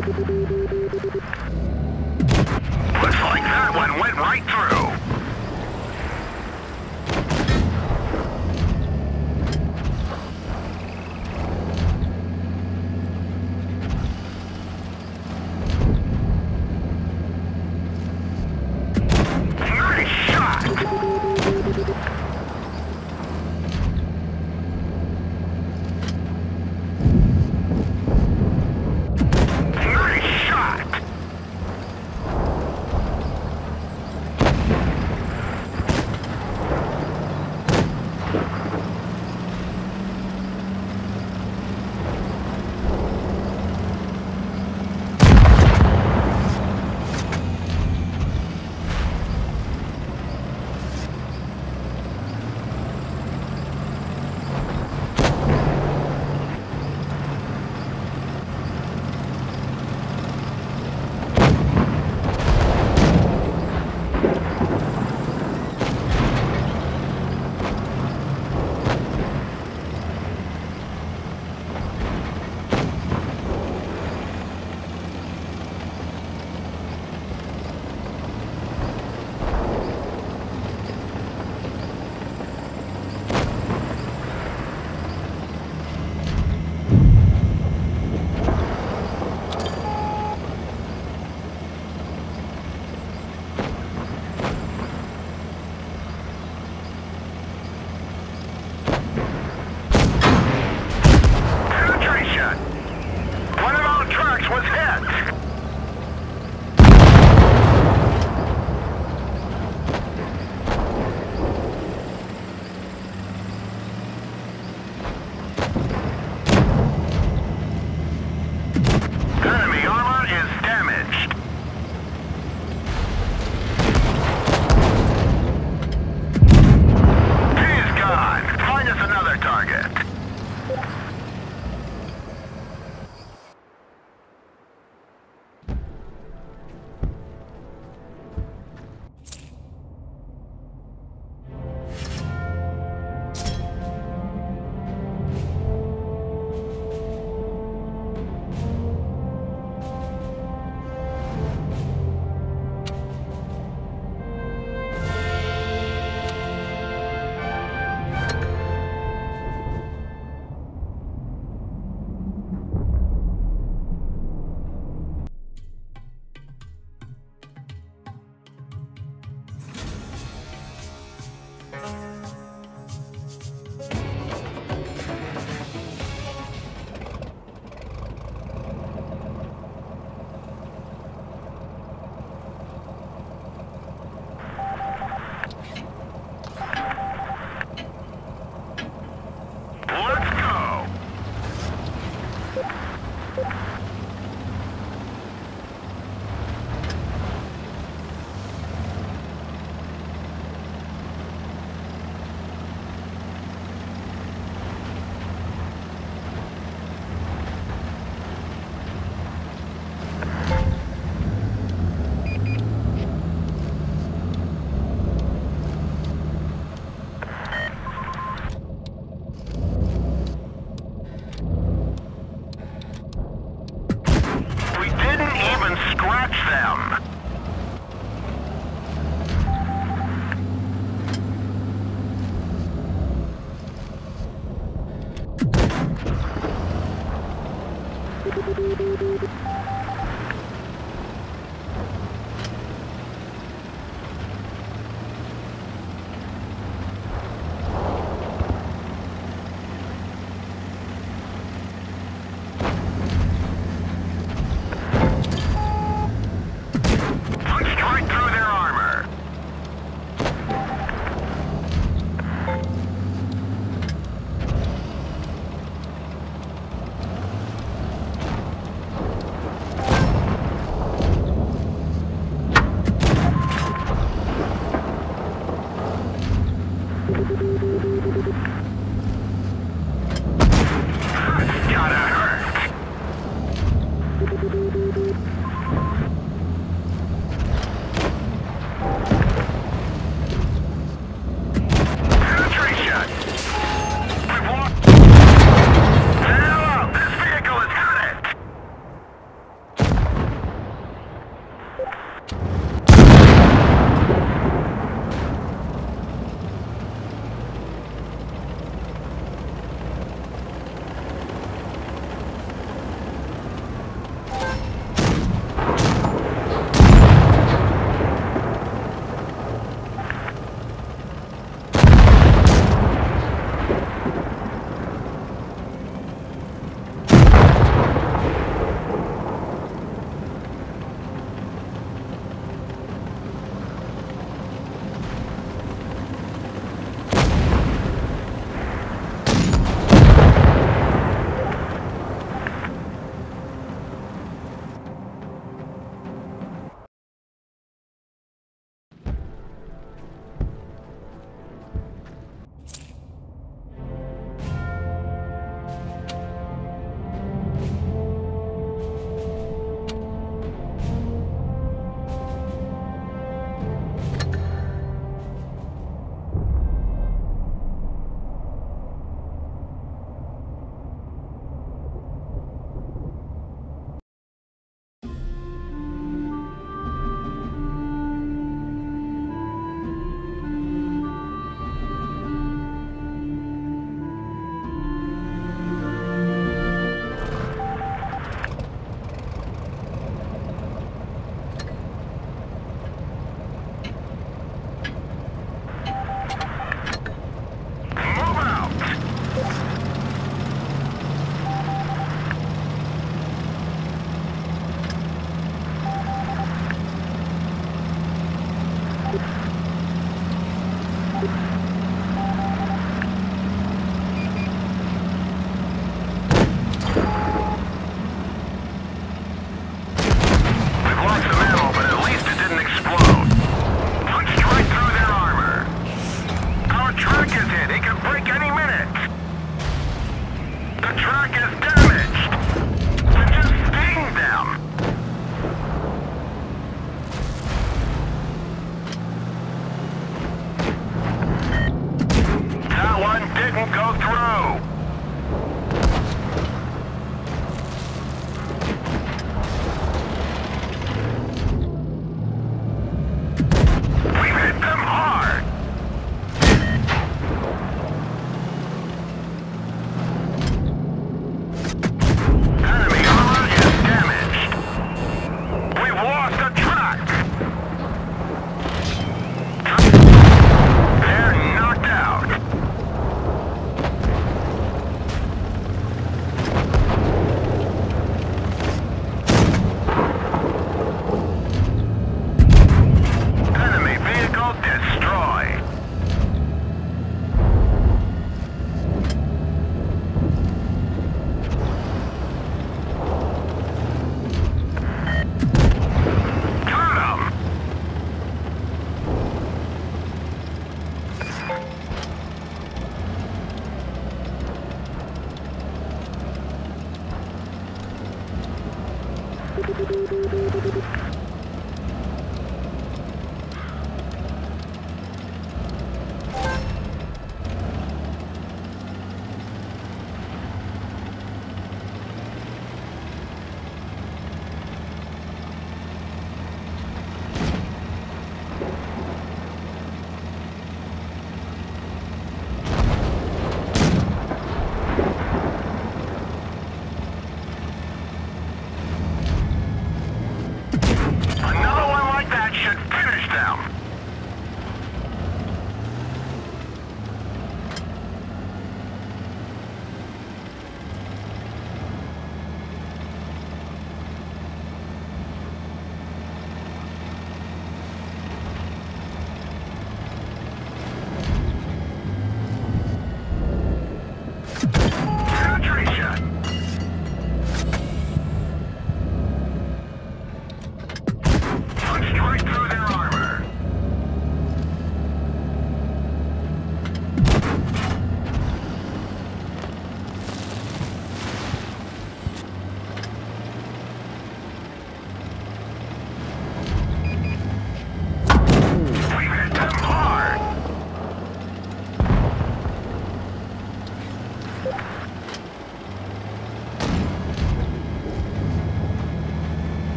Looks like that one went right through.